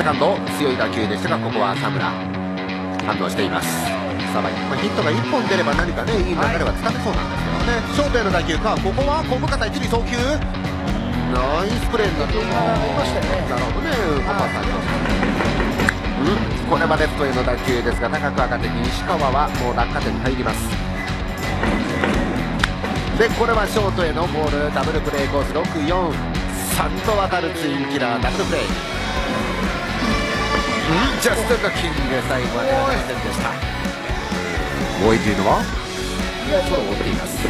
セカンド強い打球でしたが、ここは浅村反応しています。さばい、ヒットが1本出れば何かね、いい流れはつかめそうなんですけどね。ショートへの打球か、ここは小深田一塁送球、ナイスプレーになっていましたね。なるほどね、小深田です。これはレフトへの打球ですが高く上がって、西川はもう落下点に入ります。でこれはショートへのボール、ダブルプレーコース 6-4-3 と渡るツインキラーダブルプレー、ジャストがキングで最後までは出ませんでした。大井というのはちょっと追っています。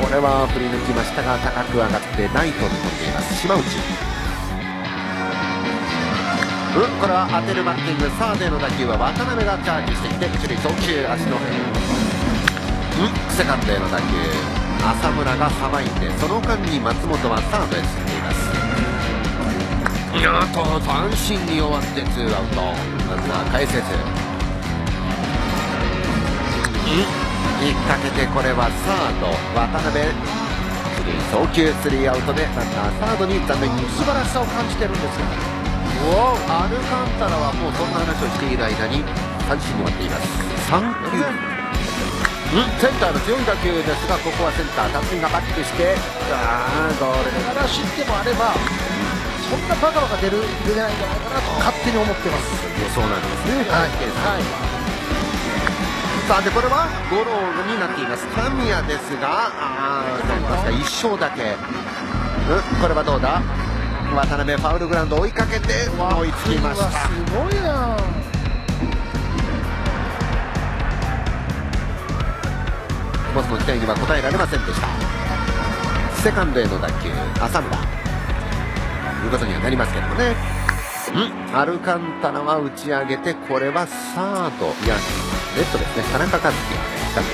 これは振り抜きましたが高く上がってないと飛んでいます。島内、これは当てるバッティング、サードへの打球は渡辺がチャージしてきて一塁送球、足のセカンドへの打球、浅村がさばいてその間に松本はサードへ進んでいます。あと三振に終わってツーアウト、まずは返せず引っ掛けて、これはサード渡辺送球、スリーアウトでランナーサードに残念、素晴らしさを感じてるんですよ。アルカンタラはもうそんな話をしている間に三振に終わっています。3球、センターの強い打球ですが、ここはセンター達人がバックして、これながら知ってもあればそんなバカバカ出ないんじゃないかなと勝手に思ってます。そうなんですね。さあでこれはゴロになっています。神谷ですが1勝だけ、これはどうだ、渡辺ファウルグラウンド追いかけて追いつきました。すごいな。ボスの期待には応えられませんでした。セカンドへの打球、浅村ということにはなりますけどもね。アルカンタナは打ち上げて、これはサード、いやレフトですね、田中和樹が打ったんで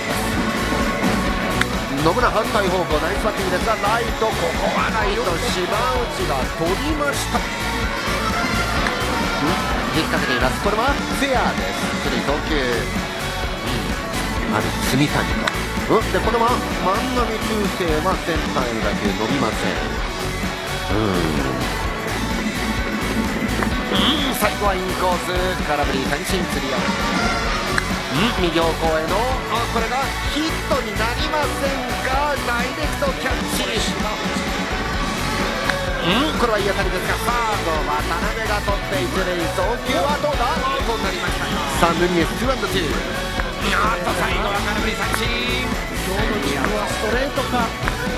す。野村反対方向、ナイスバッティングですがライト、ここはライト島内が取りました。引っ掛けています。これはフェアです。スリー投球、ある住谷のでこれは万波中正はセンターへの打球伸びません。最後はインコース、空振り三振、釣り合う右方向へのこれがヒットになりませんがダイレクトキャッチします。これはいい当たりですがサード渡辺が取って一塁送球はどうだ、アウトになりました。3塁へ2&2、最後は空振り三振。今日の軸はストレートか。